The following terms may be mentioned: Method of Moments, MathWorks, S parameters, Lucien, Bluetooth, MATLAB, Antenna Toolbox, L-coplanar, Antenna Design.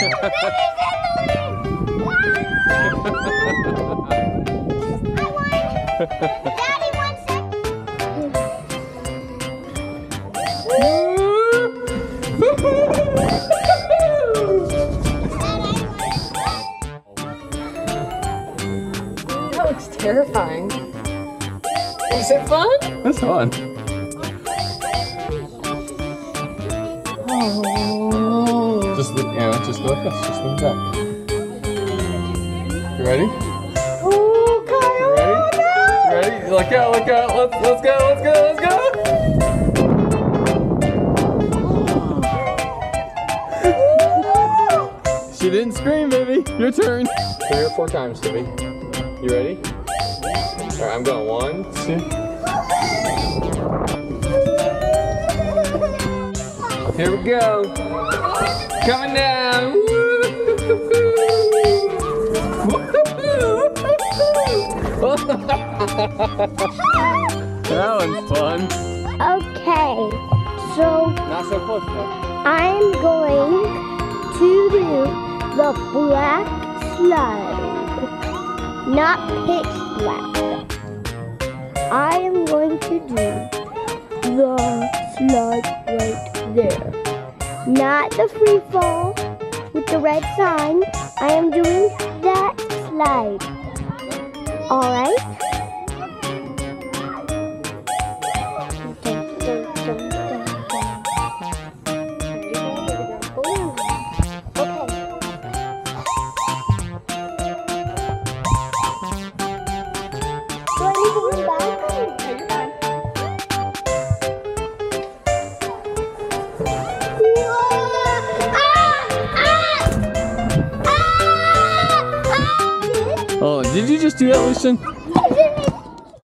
Daddy wants it. That looks terrifying. Is it fun? It's fun. Oh. Just look, yeah, just look at us. Just look back. You ready? Look out, look out, let's go, let's go, let's go! Oh. She didn't scream, baby. Your turn. 3 or 4 times, Timmy. You ready? Alright, I'm going 1, 2. Here we go. Coming down. That one's fun. Okay, so not so close, though. I'm going to do the black slide, not pitch black. I am going to do the slide right there, not the free fall with the red sign. I am doing that slide. All right. Did you just do that, Lucien?